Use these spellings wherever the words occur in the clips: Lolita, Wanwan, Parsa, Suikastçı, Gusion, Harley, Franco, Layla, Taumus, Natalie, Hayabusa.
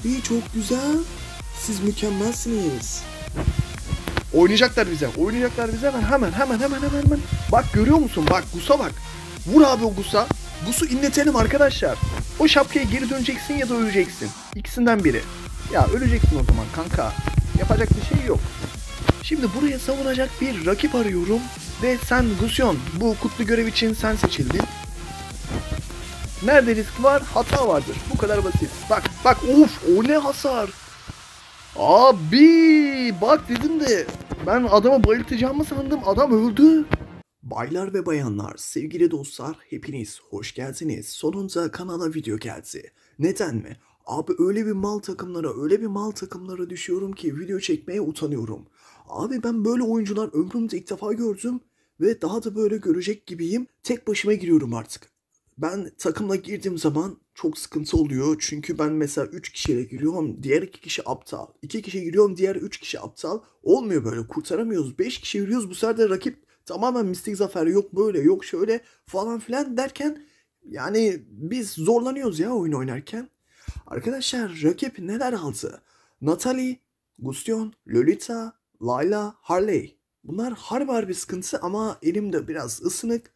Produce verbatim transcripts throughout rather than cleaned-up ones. Abi çok güzel. Siz mükemmelsiniz. Oynayacaklar bize. Oynayacaklar bize. Hemen hemen hemen hemen hemen. Bak görüyor musun? Bak Gus'a bak. Vur abi o Gus'a. Gus'u inletelim arkadaşlar. O şapkaya geri döneceksin ya da öleceksin. İkisinden biri. Ya öleceksin o zaman kanka. Yapacak bir şey yok. Şimdi buraya savunacak bir rakip arıyorum. Ve sen Gusion. Bu kutlu görev için sen seçildin. Nerede risk var? Hata vardır. Bu kadar basit. Bak bak of o ne hasar. Abi bak dedim de ben adamı bayıltacağımı sandım. Adam öldü. Baylar ve bayanlar, sevgili dostlar, hepiniz hoş geldiniz. Sonunda kanala video geldi. Neden mi? Abi öyle bir mal takımlara, öyle bir mal takımlara düşüyorum ki video çekmeye utanıyorum. Abi ben böyle oyuncular ömrümde ilk defa gördüm ve daha da böyle görecek gibiyim. Tek başıma giriyorum artık. Ben takımla girdiğim zaman çok sıkıntı oluyor. Çünkü ben mesela üç kişiyle giriyorum, diğer iki kişi aptal. iki kişi giriyorum, diğer üç kişi aptal. Olmuyor böyle, kurtaramıyoruz. beş kişi giriyoruz, bu sefer de rakip tamamen mistik zafer, yok böyle, yok şöyle falan filan derken yani biz zorlanıyoruz ya oyun oynarken. Arkadaşlar rakip neler aldı? Natalie, Gusion, Lolita, Layla, Harley. Bunlar harbi harbi sıkıntı ama elimde biraz ısınık.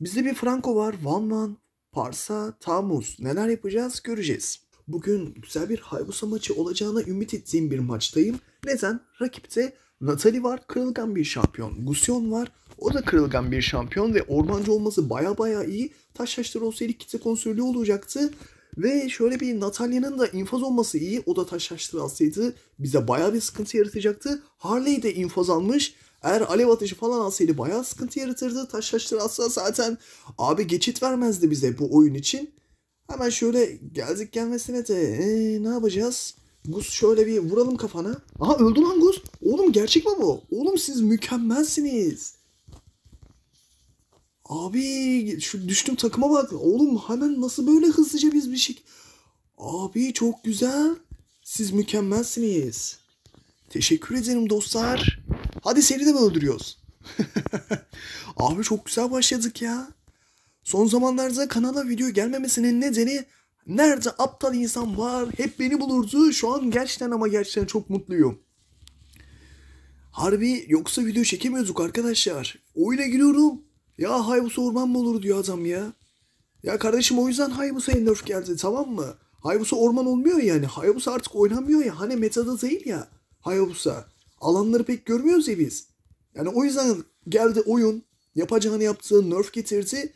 Bizde bir Franco var, Wanwan, Parsa, Taumus. Neler yapacağız göreceğiz. Bugün güzel bir Hayabusa maçı olacağına ümit ettiğim bir maçtayım. Neden? Rakipte Natalie var, kırılgan bir şampiyon. Gusion var, o da kırılgan bir şampiyon ve ormancı olması baya baya iyi. Taş taşları olsaydı kitle konsörlüğü olacaktı. Ve şöyle bir Natalia'nın da infaz olması iyi. O da taş taşları alsaydı bize baya bir sıkıntı yaratacaktı. Harley de infaz almış. Eğer alev atışı falan alsaydı bayağı sıkıntı yaratırdı. Taş taşları alsa zaten abi geçit vermezdi bize bu oyun için. Hemen şöyle geldik gelmesine de ee, ne yapacağız? Gus şöyle bir vuralım kafana. Aha öldü lan Gus. Oğlum gerçek mi bu? Oğlum siz mükemmelsiniz. Abi şu düştüm takıma bak. Oğlum hemen nasıl böyle hızlıca biz bir şey. Abi çok güzel. Siz mükemmelsiniz. Teşekkür ederim dostlar. Hadi seni de mi öldürüyoruz? Abi çok güzel başladık ya. Son zamanlarda kanala video gelmemesinin nedeni nerede aptal insan var hep beni bulurdu. Şu an gerçekten ama gerçekten çok mutluyum. Harbi yoksa video çekemiyorduk arkadaşlar. Oyuna giriyorum. Ya Hayabusa orman mı olur diyor adam ya. Ya kardeşim o yüzden Hayabusa'ya nerf geldi tamam mı? Hayabusa orman olmuyor yani. Hayabusa artık oynamıyor ya. Hani metada değil ya Hayabusa. Alanları pek görmüyoruz ya biz. Yani o yüzden geldi oyun. Yapacağını yaptığı nerf getirdi.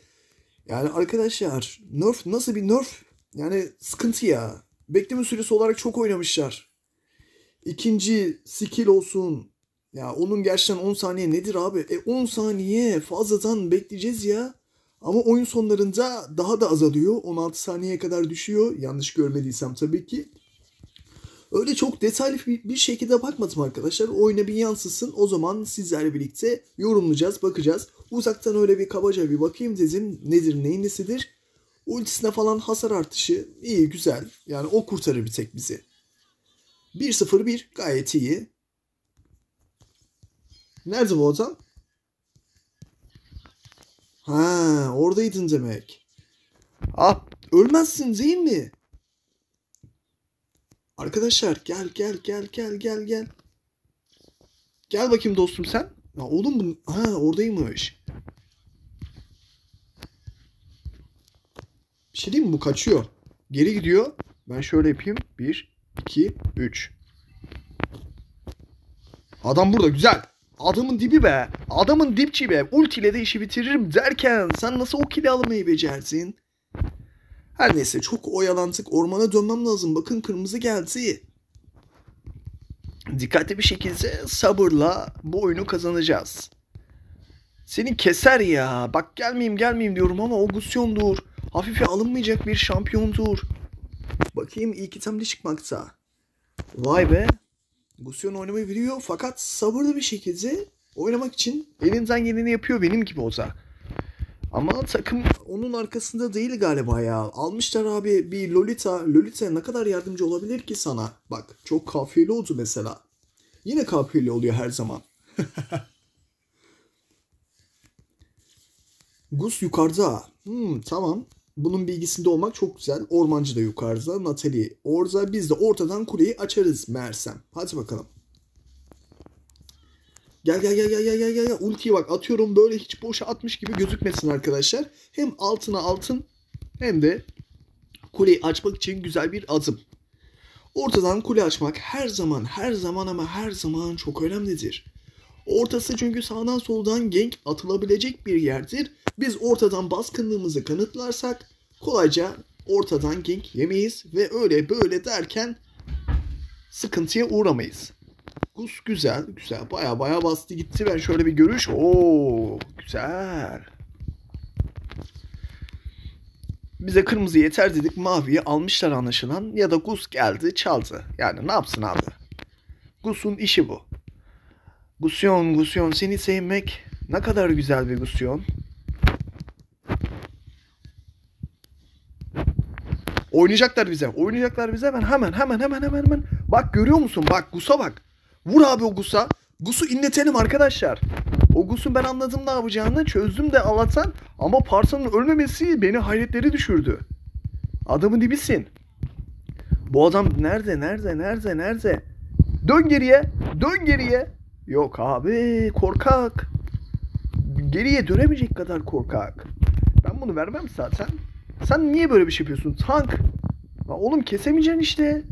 Yani arkadaşlar nerf nasıl bir nerf? Yani sıkıntı ya. Bekleme süresi olarak çok oynamışlar. İkinci skill olsun. Ya onun gerçekten on saniye nedir abi? E on saniye fazladan bekleyeceğiz ya. Ama oyun sonlarında daha da azalıyor. on altı saniyeye kadar düşüyor. Yanlış görmediysem tabii ki. Öyle çok detaylı bir şekilde bakmadım arkadaşlar. Oyuna bir yansısın. O zaman sizlerle birlikte yorumlayacağız, bakacağız. Uzaktan öyle bir kabaca bir bakayım dedim. Nedir, neyin nesidir? Ultisine falan hasar artışı. İyi, güzel. Yani o kurtarır bir tek bizi. bir sıfır bir gayet iyi. Nerede bu adam? Ha, oradaydın demek. Ah, ölmezsin değil mi? Arkadaşlar gel gel gel gel gel gel. Gel bakayım dostum sen. Ya oğlum ha oradaymış. Bir şey diyeyim mi bu kaçıyor. Geri gidiyor. Ben şöyle yapayım. bir iki üç. Adam burada güzel. Adamın dibi be. Adamın dipçi be. Ultiyle de işi bitiririm derken sen nasıl o kili almayı becerdin? Her neyse çok oyalandık. Ormana dönmem lazım. Bakın kırmızı geldi. Dikkatli bir şekilde sabırla bu oyunu kazanacağız. Seni keser ya. Bak gelmeyeyim gelmeyeyim diyorum ama o Gusion'dur. Hafife alınmayacak bir şampiyondur. Bakayım ilk itemde çıkmakta. Vay be. Gusion oynamayı biliyor fakat sabırlı bir şekilde oynamak için elinden geleni yapıyor benim gibi olsa. Ama takım onun arkasında değil galiba ya. Almışlar abi bir Lolita. Lolita ne kadar yardımcı olabilir ki sana? Bak çok kafiyeli oldu mesela. Yine kafiyeli oluyor her zaman. Gus yukarıda. Hmm, tamam. bunun bilgisinde olmak çok güzel. Ormancı da yukarıda, Natalie orada. Biz de ortadan kuleyi açarız mersem. Hadi bakalım. Gel gel gel gel gel gel gel. Ultiye bak atıyorum, böyle hiç boşa atmış gibi gözükmesin arkadaşlar. Hem altına altın hem de kuleyi açmak için güzel bir adım. Ortadan kule açmak her zaman her zaman ama her zaman çok önemlidir. Ortası çünkü sağdan soldan gank atılabilecek bir yerdir. Biz ortadan baskınlığımızı kanıtlarsak kolayca ortadan gank yemeyiz ve öyle böyle derken sıkıntıya uğramayız. Gus güzel güzel baya baya bastı gitti. Ben şöyle bir görüş. Oo güzel. Bize kırmızı yeter dedik, maviyi almışlar anlaşılan. Ya da Gus geldi çaldı. Yani ne yapsın abi? Gus'un işi bu. Gusion, Gusion seni sevmek ne kadar güzel bir Gusion. Oynayacaklar bize, oynayacaklar bize. Ben hemen hemen hemen hemen hemen. Bak görüyor musun? Bak Gus'a bak. Vur abi o Gus'a. Gus'u inletelim arkadaşlar. O Gus'un ben anladım ne yapacağını. Çözdüm de Allah'tan. Ama Parsa'nın ölmemesi beni hayretleri düşürdü. Adamın dibisin. Bu adam nerede nerede nerede nerede? Dön geriye. Dön geriye. Yok abi korkak. Geriye dönemeyecek kadar korkak. Ben bunu vermem zaten. Sen niye böyle bir şey yapıyorsun? Tank. Ya oğlum kesemeyeceksin işte.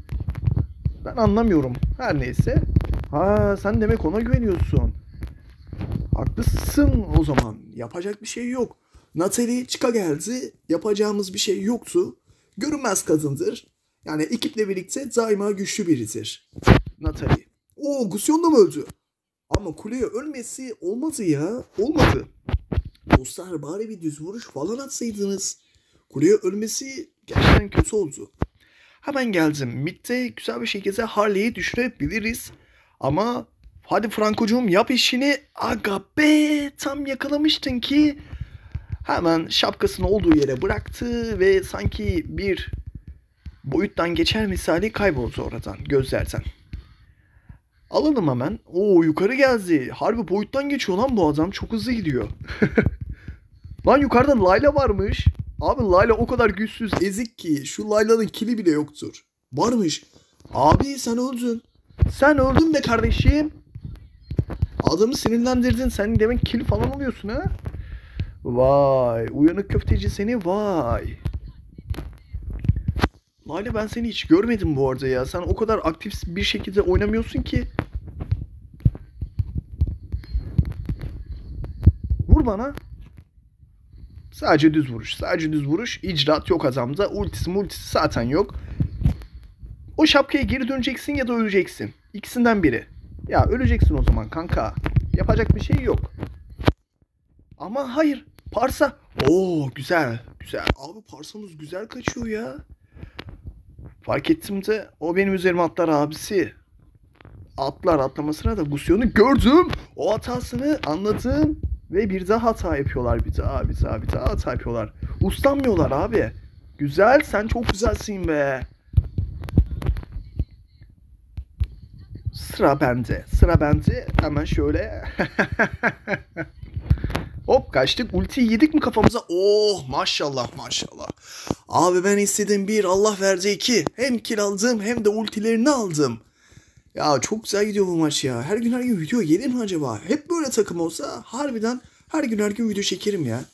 Ben anlamıyorum. Her neyse. Ha sen demek ona güveniyorsun. Haklısın o zaman. Yapacak bir şey yok. Natalie çıka geldi. Yapacağımız bir şey yoktu. Görünmez kadındır. Yani ekiple birlikte daima güçlü biridir. Natalie. Oo Gusion da mı öldü? Ama kuleye ölmesi olmadı ya. Olmadı. Dostlar bari bir düz vuruş falan atsaydınız. Kuleye ölmesi gerçekten kötü oldu. Hemen geldim. Mid'de güzel bir şekilde Harley'i düşürebiliriz. Ama hadi Franco'cum yap işini. Aga be tam yakalamıştın ki. Hemen şapkasını olduğu yere bıraktı ve sanki bir boyuttan geçer misali kayboldu oradan gözlerden. Alalım hemen. Oo yukarı geldi. Harbi boyuttan geçiyor lan bu adam. Çok hızlı gidiyor. Lan yukarıda Layla varmış. Abi Layla o kadar güçsüz ezik ki şu Layla'nın kili bile yoktur. Varmış. Abi sen öldün. Sen öldün be kardeşim. Adamı sinirlendirdin. Sen demek kili falan alıyorsun ha. Vay. Uyanık köfteci seni. Vay. Layla ben seni hiç görmedim bu arada ya. Sen o kadar aktif bir şekilde oynamıyorsun ki. Vur bana. Sadece düz vuruş. Sadece düz vuruş. İcraat yok adamda. Ultisi multisi zaten yok. O şapkaya geri döneceksin ya da öleceksin. İkisinden biri. Ya öleceksin o zaman kanka. Yapacak bir şey yok. Ama hayır. Parsa. Oo güzel. Güzel. Abi Parsa'mız güzel kaçıyor ya. Fark ettim de o benim üzerime atlar abisi. Atlar atlamasına da Gusion'u gördüm. O hatasını anladım. Ve bir daha hata yapıyorlar. Bir daha bir daha bir daha hata yapıyorlar. Uslanmıyorlar abi. Güzel sen çok güzelsin be. Sıra bende. Sıra bende. Hemen şöyle. Hop kaçtık. Ultiyi yedik mi kafamıza? Oh maşallah maşallah. Abi ben istedim bir Allah verdi iki. Hem kill aldım hem de ultilerini aldım. Ya çok güzel gidiyor bu maç ya. Her gün her gün video gelir mi acaba? Hep böyle takım olsa harbiden her gün her gün video çekerim ya.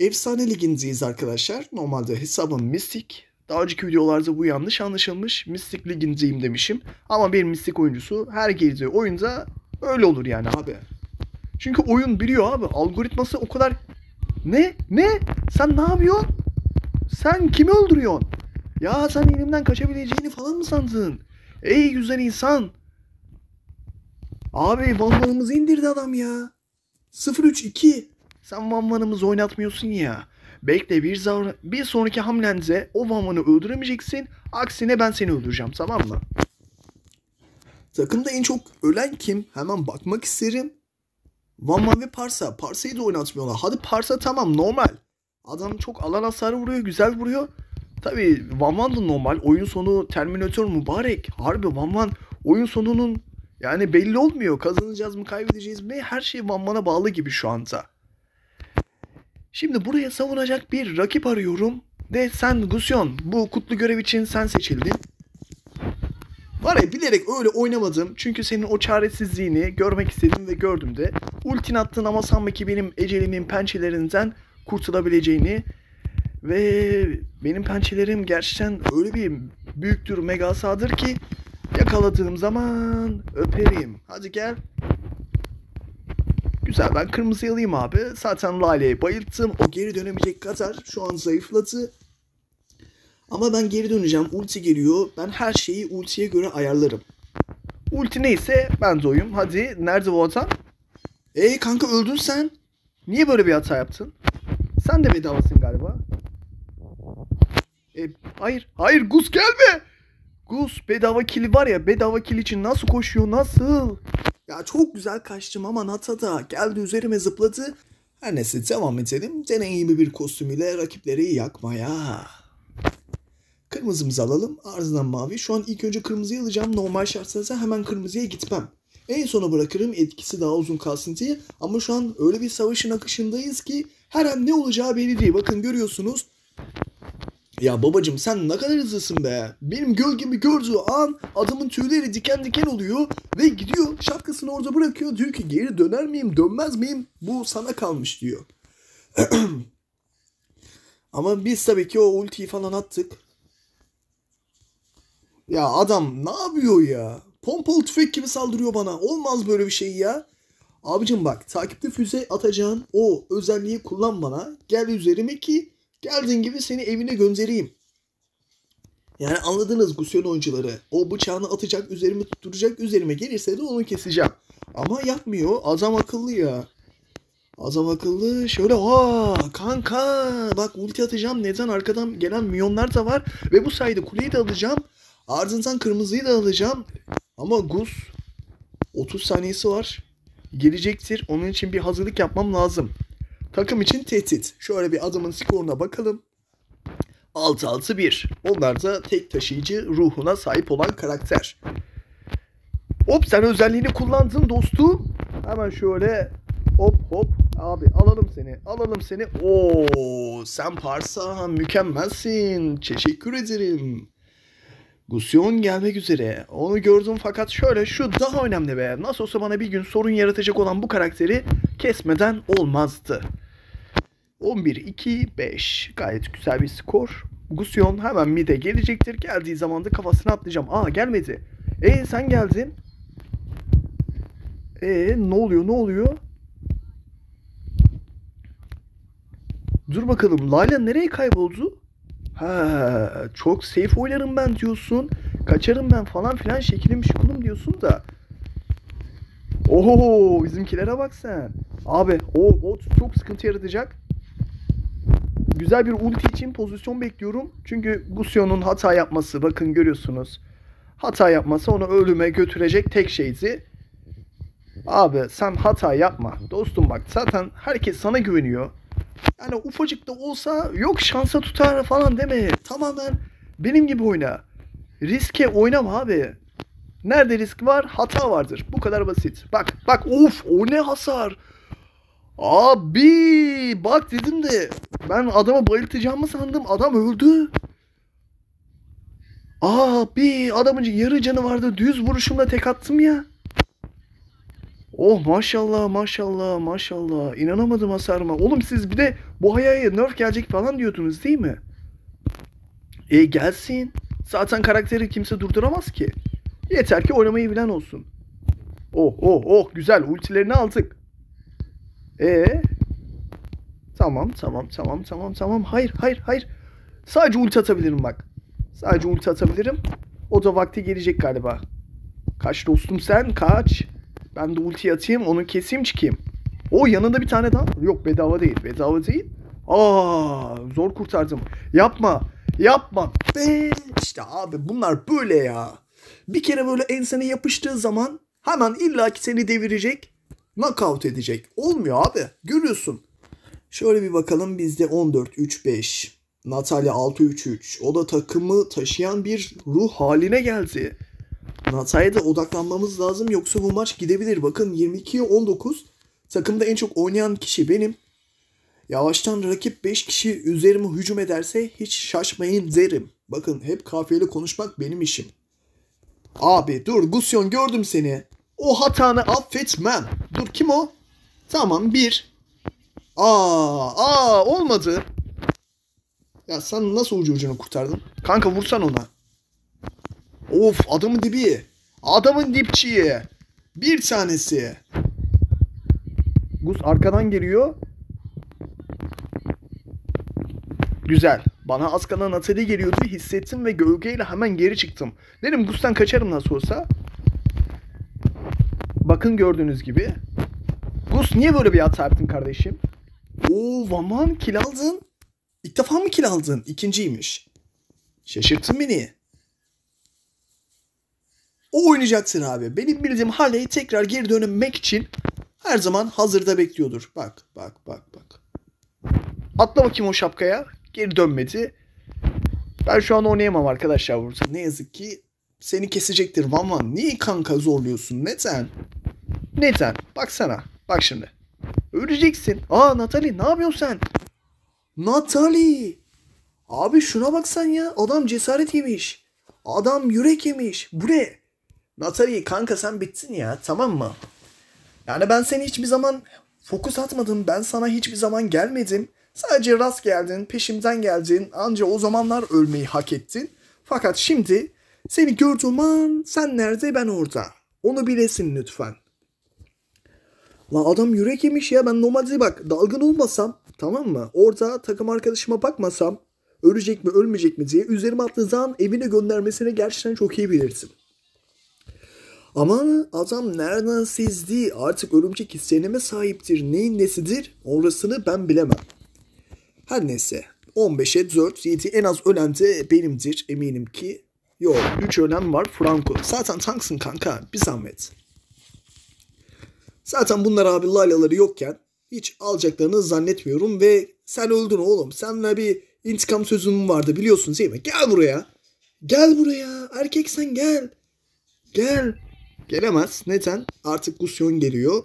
Efsane ligindeyiz arkadaşlar. Normalde hesabım mistik. Daha önceki videolarda bu yanlış anlaşılmış. Mistik ligindeyim demişim. Ama bir mistik oyuncusu her girdiği oyunda öyle olur yani abi. Çünkü oyun biliyor abi. Algoritması o kadar... Ne? Ne? Sen ne yapıyorsun? Sen kimi öldürüyorsun? Ya sen elimden kaçabileceğini falan mı sandın? Ey güzel insan. Abi Wanwan'ımızı indirdi adam ya. sıfır üç iki. Sen Wanwan'ımızı oynatmıyorsun ya. Bekle bir zar bir sonraki hamlenize o Wanwan'ı öldüremeyeceksin. Aksine ben seni öldüreceğim tamam mı? Takımda en çok ölen kim? Hemen bakmak isterim. Wanwan ve Parsa. Parsa'yı da oynatmıyorlar. Hadi Parsa tamam normal. Adam çok alan hasarı vuruyor. Güzel vuruyor. Tabi Wanwan da normal. Oyun sonu Terminator mübarek. Harbi Wanwan oyun sonunun yani belli olmuyor. Kazanacağız mı kaybedeceğiz mi? Her şey Wanwan'a bağlı gibi şu anda. Şimdi buraya savunacak bir rakip arıyorum. Ve sen Gusion, bu kutlu görev için sen seçildin. Var ya, bilerek öyle oynamadım. Çünkü senin o çaresizliğini görmek istedim ve gördüm de. Ultin attın ama sanma ki benim ecelimin pençelerinden kurtulabileceğini. Ve benim pençelerim gerçekten öyle bir büyüktür, megasadır ki yakaladığım zaman öperim. Hadi gel. Güzel, ben kırmızıyı alayım abi. Zaten Lale'yi bayılttım. O geri dönemeyecek kadar şu an zayıfladı. Ama ben geri döneceğim. Ulti geliyor. Ben her şeyi ultiye göre ayarlarım. Ulti neyse ben de oyum. Hadi, nerede bu hata? Eee kanka, öldün sen. Niye böyle bir hata yaptın? Sen de bedavasın galiba. E, hayır. Hayır Gus, gelme. Gus bedava kili var ya. Bedava kili için nasıl koşuyor, nasıl? Ya çok güzel kaçtım ama Nata da geldi üzerime zıpladı. Her neyse, devam edelim. Deneyimli bir kostüm ile rakipleri yakmaya. Kırmızımızı alalım. Ardından mavi. Şu an ilk önce kırmızıyı alacağım. Normal şartlarda hemen kırmızıya gitmem. En sona bırakırım, etkisi daha uzun kalsın diye. Ama şu an öyle bir savaşın akışındayız ki her an ne olacağı belli değil. Bakın görüyorsunuz. Ya babacım, sen ne kadar hızlısın be. Benim gölgemi gördüğü an adamın tüyleri diken diken oluyor. Ve gidiyor şapkasını orada bırakıyor. Diyor ki geri döner miyim, dönmez miyim? Bu sana kalmış diyor. Ama biz tabii ki o ultiyi falan attık. Ya adam ne yapıyor ya? Pompalı tüfek gibi saldırıyor bana. Olmaz böyle bir şey ya. Abicim bak, takipte füze atacağın o özelliği kullan bana. Gel üzerime ki geldiğin gibi seni evine göndereyim. Yani anladınız Gusion oyuncuları. O bıçağını atacak, üzerime tutturacak, üzerime gelirse de onu keseceğim. Ama yapmıyor. Adam akıllı ya. Adam akıllı. Şöyle ha kanka. Bak ulti atacağım. Neden? Arkadan gelen milyonlar da var. Ve bu sayede kuleyi de alacağım. Ardından kırmızıyı da alacağım. Ama Gus otuz saniyesi var. Gelecektir. Onun için bir hazırlık yapmam lazım. Takım için tehdit. Şöyle bir adamın skoruna bakalım. altı altı bir. Onlar da tek taşıyıcı ruhuna sahip olan karakter. Hop, sen özelliğini kullandın dostum. Hemen şöyle hop hop. Abi alalım seni. Alalım seni. Oo, sen Parsa mükemmelsin. Teşekkür ederim. Gusion gelmek üzere. Onu gördüm fakat şöyle, şu daha önemli be. Nasıl olsa bana bir gün sorun yaratacak olan bu karakteri kesmeden olmazdı. on bir iki beş. Gayet güzel bir skor. Gusion hemen mid'e gelecektir. Geldiği zaman da kafasına atlayacağım. Aa, gelmedi. Eee sen geldin. Eee ne oluyor ne oluyor? Dur bakalım, Layla nereye kayboldu? Ha, çok safe oynarım ben diyorsun. Kaçarım ben falan filan, şekilim şukulum diyorsun da. Oho, bizimkilere bak sen. Abi o, o çok sıkıntı yaratacak. Güzel bir ulti için pozisyon bekliyorum. Çünkü Gusion'un hata yapması, bakın görüyorsunuz. Hata yapması onu ölüme götürecek tek şeydi. Abi sen hata yapma. Dostum bak, zaten herkes sana güveniyor. Yani ufacık da olsa yok şansa tutar falan deme. Tamamen benim gibi oyna. Riske oynama abi. Nerede risk var? Hata vardır. Bu kadar basit. Bak bak, of o ne hasar. Abi bak dedim de ben adama bayıltacağımı sandım. Adam öldü. Abi adamın yarı canı vardı. Düz vuruşumla tek attım ya. Oh maşallah maşallah maşallah. İnanamadım hasarıma. Oğlum siz bir de bu hayaya nerf gelecek falan diyordunuz değil mi? E gelsin. Zaten karakteri kimse durduramaz ki. Yeter ki oynamayı bilen olsun. Oh oh oh, güzel, ultilerini aldık. E Tamam tamam tamam tamam tamam. Hayır hayır hayır. Sadece ulti atabilirim bak. Sadece ulti atabilirim. O da vakti gelecek galiba. Kaç dostum sen, kaç. Ben de ulti atayım, onu keseyim çıkayım. O yanında bir tane daha. Yok bedava değil, bedava değil. Aa, zor kurtardım. Yapma, yapma. Be. İşte abi bunlar böyle ya. Bir kere böyle ensene yapıştığı zaman hemen illaki seni devirecek. Knockout edecek. Olmuyor abi, görüyorsun. Şöyle bir bakalım, bizde on dört üç beş. Natalie altı üç üç. O da takımı taşıyan bir ruh haline geldi. Nata'ya da odaklanmamız lazım, yoksa bu maç gidebilir. Bakın yirmi ikiye on dokuz. Takımda en çok oynayan kişi benim. Yavaştan rakip beş kişi üzerime hücum ederse hiç şaşmayın derim. Bakın hep kafiyeli konuşmak benim işim. Abi dur Gusion, gördüm seni. O hatanı affetmem. Dur kim o? Tamam bir. Aa, aa olmadı. Ya sen nasıl ucu ucunu kurtardın? Kanka vursan ona. Of adamın dibi. Adamın dipçiyi. Bir tanesi. Gus arkadan geliyor. Güzel. Bana az kalan Natalie geliyordu. Hissettim ve gölgeyle hemen geri çıktım. Dedim Gus'tan kaçarım nasıl olsa. Bakın gördüğünüz gibi. Gus niye böyle bir hata yaptın kardeşim? Oo Wanwan kill aldın. İlk defa mı kill aldın? İkinciymiş. Şaşırttın beni. O oynayacaksın abi. Benim bildiğim Harley'e tekrar geri dönmek için her zaman hazırda bekliyordur. Bak bak bak bak. Atla bakayım o şapkaya. Geri dönmedi. Ben şu an oynayamam arkadaşlar burada. Ne yazık ki seni kesecektir Wanwan. Niye kanka zorluyorsun? Neden? Neden? Baksana. Bak şimdi. Öleceksin. Aa Natalie ne yapıyorsun sen? Natalie. Abi şuna baksan ya. Adam cesaret yemiş. Adam yürek yemiş. Bu ne? Natalie kanka sen bitsin ya. Tamam mı? Yani ben seni hiçbir zaman fokus atmadım. Ben sana hiçbir zaman gelmedim. Sadece rast geldin, peşimden geldin. Anca o zamanlar ölmeyi hak ettin. Fakat şimdi seni gördüğüm an sen nerede ben orada. Onu bilesin lütfen. La adam yürek yemiş ya. Ben normalde bak dalgın olmasam, tamam mı? Orada takım arkadaşıma bakmasam ölecek mi ölmeyecek mi diye üzerime attığı zaman evine göndermesini gerçekten çok iyi bilirsin. Ama adam nereden sizdi? Artık örümcek istenime sahiptir. Neyin nesidir? Orasını ben bilemem. Her neyse. on beşe dört, yedi en az ölen de benimdir. Eminim ki. Yok. üç ölen var. Franco. Zaten tanksın kanka. Bir zahmet. Zaten bunlar abi Layla'ları yokken hiç alacaklarını zannetmiyorum ve sen öldün oğlum. Seninle bir intikam sözüm vardı biliyorsun değil mi? Gel buraya. Gel buraya. Erkeksen gel. Gel. Gelemez. Neden? Artık Gusion geliyor.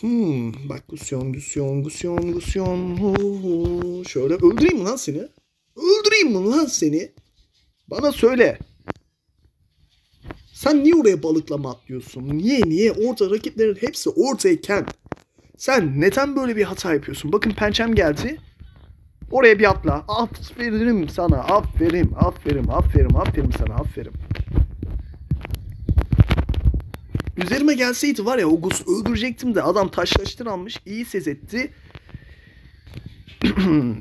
Hmm. Bak Gusion, Gusion, Gusion, Gusion. Huu. Şöyle öldüreyim mi lan seni? Öldüreyim mi lan seni? Bana söyle. Sen niye oraya balıklama atlıyorsun? Niye niye? Orada rakiplerin hepsi ortayken. Sen neden böyle bir hata yapıyorsun? Bakın pençem geldi. Oraya bir atla. Aferin sana. Aferin. Aferin. Aferin. Aferin sana. Aferin. Üzerime gelseydi var ya o Gus öldürecektim de adam taşlaştıranmış. İyi ses etti.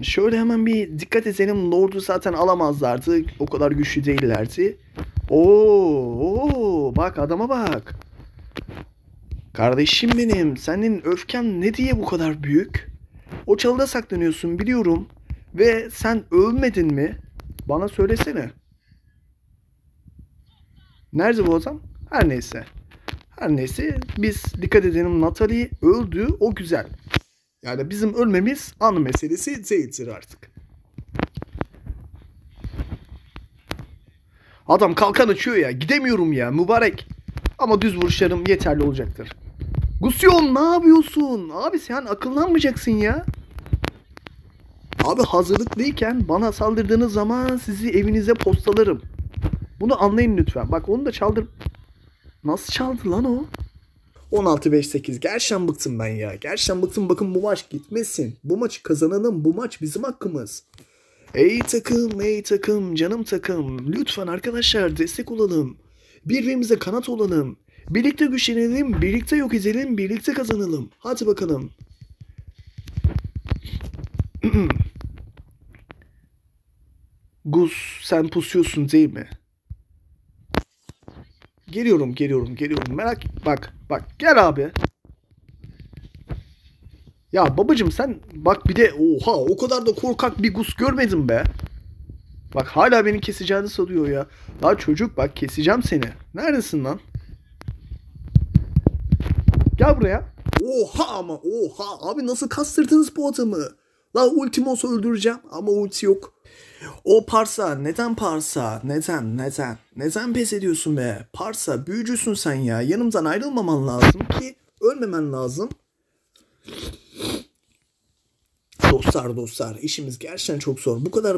Şöyle hemen bir dikkat edelim. Lord'u zaten alamazlardı. O kadar güçlü değillerdi. Oo, oo, bak adama bak. Kardeşim benim. Senin öfken ne diye bu kadar büyük? O çalıda saklanıyorsun biliyorum. Ve sen ölmedin mi? Bana söylesene. Nerede bu adam? Her neyse. Her neyse biz dikkat edelim Natalie öldü o güzel. Yani bizim ölmemiz anı meselesi değildir artık. Adam kalkan açıyor ya gidemiyorum ya mübarek. Ama düz vuruşlarım yeterli olacaktır. Gusion ne yapıyorsun? Abi sen akıllanmayacaksın ya. Abi hazırlıklıyken bana saldırdığınız zaman sizi evinize postalarım. Bunu anlayın lütfen. Bak onu da çaldır. Nasıl çaldı lan o? on altı beş sekiz. Gerçekten bıktım ben ya. Gerçekten bıktım. Bakın bu maç gitmesin. Bu maçı kazanalım. Bu maç bizim hakkımız. Ey takım, ey takım, canım takım. Lütfen arkadaşlar destek olalım. Birbirimize kanat olalım. Birlikte güçlenelim, birlikte yok edelim, birlikte kazanalım. Hadi bakalım. Gus sen pusuyorsun değil mi? Geliyorum, geliyorum, geliyorum. Merak bak, bak. Gel abi. Ya babacım sen bak bir de oha o kadar da korkak bir Gus görmedim be. Bak hala beni keseceğini sanıyor ya. Daha çocuk bak keseceğim seni. Neredesin lan? Gel buraya. Oha ama oha. Abi nasıl kastırdınız bu adamı? La ultim olsa öldüreceğim ama ulti yok. O Parsa neden Parsa? Neden neden? Neden pes ediyorsun be? Parsa büyücüsün sen ya. Yanımdan ayrılmaman lazım ki ölmemen lazım. Dostlar dostlar işimiz gerçekten çok zor. Bu kadar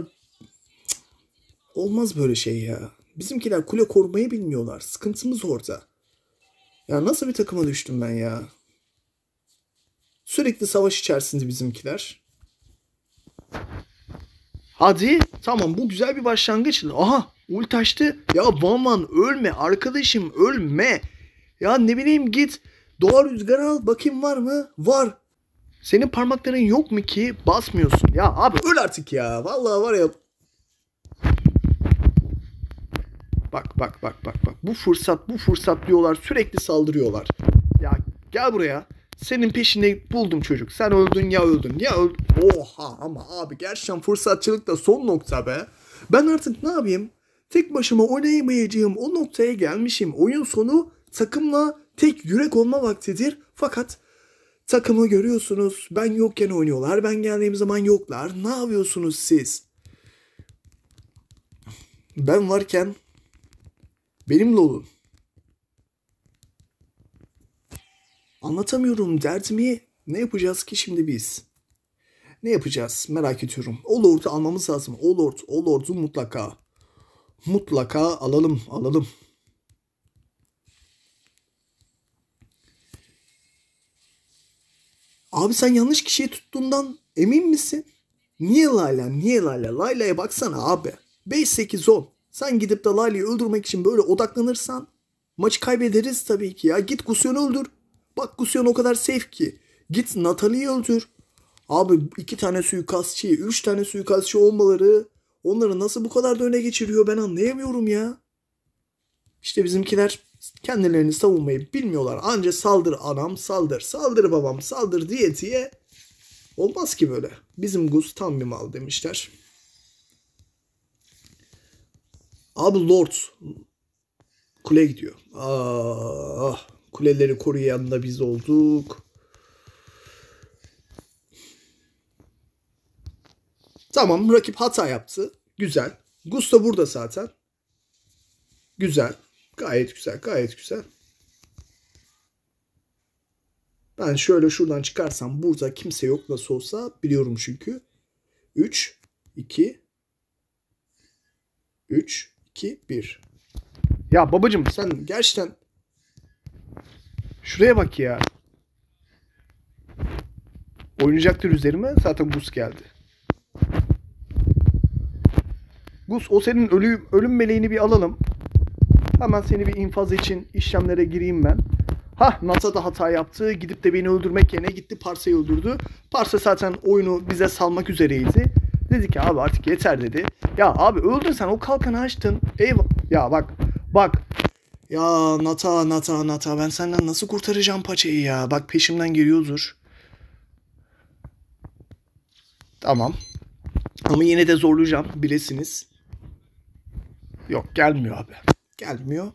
olmaz böyle şey ya. Bizimkiler kule korumayı bilmiyorlar. Sıkıntımız orada. Ya nasıl bir takıma düştüm ben ya. Sürekli savaş içerisinde bizimkiler. Hadi. Tamam bu güzel bir başlangıç. Aha ulti açtı. Ya Wanwan ölme arkadaşım, ölme. Ya ne bileyim git. Doğa rüzgarı al bakayım var mı? Var. Senin parmakların yok mu ki basmıyorsun? Ya abi öl artık ya. Vallahi var ya. Bak bak bak bak bak. Bu fırsat bu fırsat diyorlar. Sürekli saldırıyorlar. Ya gel buraya. Senin peşini buldum çocuk. Sen öldün ya öldün ya öldün. Oha ama abi gerçekten fırsatçılık da son nokta be. Ben artık ne yapayım? Tek başıma oynayamayacağım o noktaya gelmişim. Oyun sonu takımla tek yürek olma vaktidir. Fakat takımı görüyorsunuz. Ben yokken oynuyorlar. Ben geldiğim zaman yoklar. Ne yapıyorsunuz siz? Ben varken benimle olun. Anlatamıyorum derdimi. Ne yapacağız ki şimdi biz? Ne yapacağız? Merak ediyorum. O Lord'u almamız lazım. O Lord, o Lord'u mutlaka. Mutlaka alalım, alalım. Abi sen yanlış kişiyi tuttuğundan emin misin? Niye Layla? Niye Layla? Layla'ya baksana abi. beş sekiz on. Sen gidip de Layla'yı öldürmek için böyle odaklanırsan maçı kaybederiz tabii ki ya. Git Gusion'u öldür. Bak Gusion o kadar safe ki. Git Natalie'yi öldür. Abi iki tane suikastçı, üç tane suikastçı olmaları onları nasıl bu kadar da öne geçiriyor ben anlayamıyorum ya. İşte bizimkiler kendilerini savunmayı bilmiyorlar. Anca saldır anam saldır, saldır babam saldır diye diye. Olmaz ki böyle. Bizim Gus tam bir mal demişler. Abi Lord kule gidiyor. Ah, kuleleri koruyan da biz olduk. Tamam rakip hata yaptı. Güzel. Gus da burada zaten. Güzel. Gayet güzel. Gayet güzel. Ben şöyle şuradan çıkarsam burada kimse yok nasıl olsa biliyorum çünkü. üç iki üç iki bir. Ya babacım sen gerçekten şuraya bak ya. Oynayacaktır üzerime. Zaten Gus geldi. Gus o senin ölü, ölüm meleğini bir alalım. Hemen seni bir infaz için işlemlere gireyim ben. Hah NASA da hata yaptı. Gidip de beni öldürmek yerine gitti Parsa'yı öldürdü. Parsa zaten oyunu bize salmak üzereydi. Dedi ki abi artık yeter dedi. Ya abi öldün sen o kalkanı açtın. Eyvah. Ya bak bak. Ya Nata Nata Nata ben senden nasıl kurtaracağım paçayı ya. Bak peşimden geliyordur. Tamam. Ama yine de zorlayacağım bilesiniz. Yok gelmiyor abi. Gelmiyor.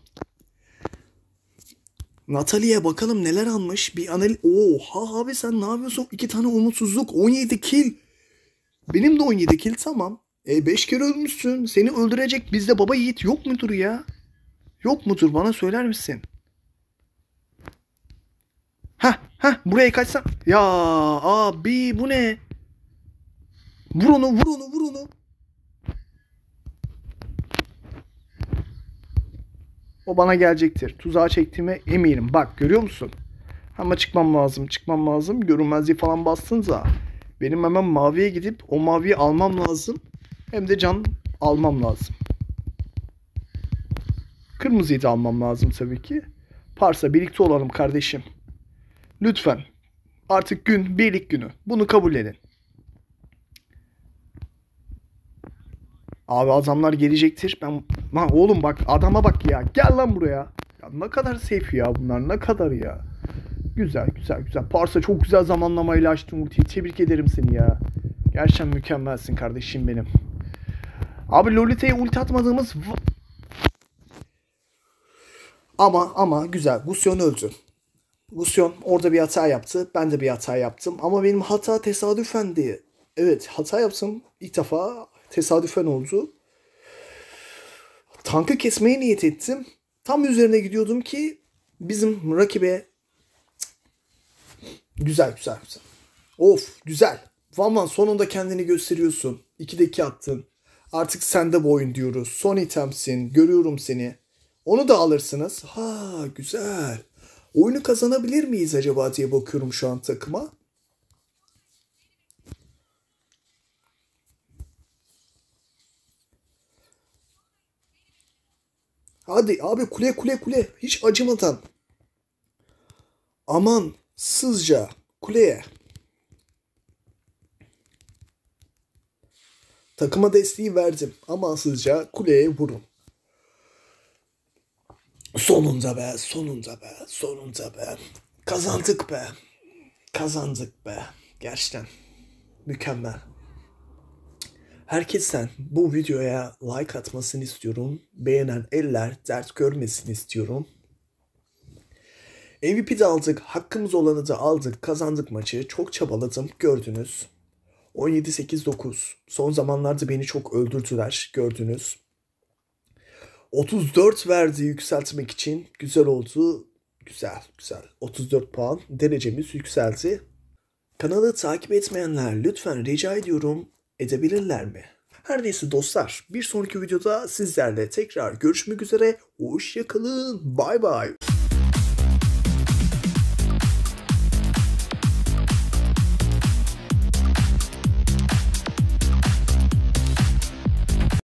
Natalie'ye bakalım neler almış. Bir analiz... Oha abi sen ne yapıyorsun? İki tane umutsuzluk. on yedi kill. Benim de on yedi kill tamam. E beş kere ölmüşsün. Seni öldürecek bizde baba yiğit yok mudur ya? Yok mudur bana söyler misin? Hah hah buraya kaçsan. Ya abi bu ne? Vur onu vur onu vur onu. O bana gelecektir. Tuzağa çektiğime eminim. Bak görüyor musun? Ama çıkmam lazım. Çıkmam lazım. Görünmezliği falan bastınca. Benim hemen maviye gidip o maviyi almam lazım. Hem de can almam lazım. Kırmızıyı da almam lazım tabii ki. Parsa birlikte olalım kardeşim. Lütfen. Artık gün birlik günü. Bunu kabul edin. Abi adamlar gelecektir. Ben lan oğlum bak adama bak ya. Gel lan buraya. Ya ne kadar safe ya bunlar. Ne kadar ya. Güzel güzel güzel. Parsa çok güzel zamanlamayla açtın ultiyi. Tebrik ederim seni ya. Gerçekten mükemmelsin kardeşim benim. Abi Lolita'ya ulti atmadığımız ama ama güzel. Gusion öldü. Gusion orada bir hata yaptı. Ben de bir hata yaptım. Ama benim hata tesadüfen diye. Evet hata yaptım. İlk defa tesadüfen oldu. Tankı kesmeye niyet ettim. Tam üzerine gidiyordum ki bizim rakibe güzel güzel güzel. Of güzel. Wanwan sonunda kendini gösteriyorsun. ikideki attın. Artık sende bu oyun diyoruz. Son itemsin. Görüyorum seni. Onu da alırsınız. Ha güzel. Oyunu kazanabilir miyiz acaba diye bakıyorum şu an takıma. Hadi abi kule kule kule. Hiç acımadan. Aman sızca kuleye. Takıma desteği verdim. Amansızca kuleye vurun. Sonunda be, sonunda be, sonunda be. Kazandık be. Kazandık be. Gerçekten. Mükemmel. Herkesten bu videoya like atmasını istiyorum. Beğenen eller dert görmesini istiyorum. M V P de aldık. Hakkımız olanı da aldık. Kazandık maçı. Çok çabaladım. Gördünüz. on yedi sekiz dokuz. Son zamanlarda beni çok öldürdüler. Gördünüz. otuz dört verdi yükseltmek için. Güzel oldu. Güzel güzel. otuz dört puan. Derecemiz yükseldi. Kanalı takip etmeyenler lütfen rica ediyorum. Edebilirler mi? Her neyse dostlar. Bir sonraki videoda sizlerle tekrar görüşmek üzere. Hoşçakalın. Bay bay.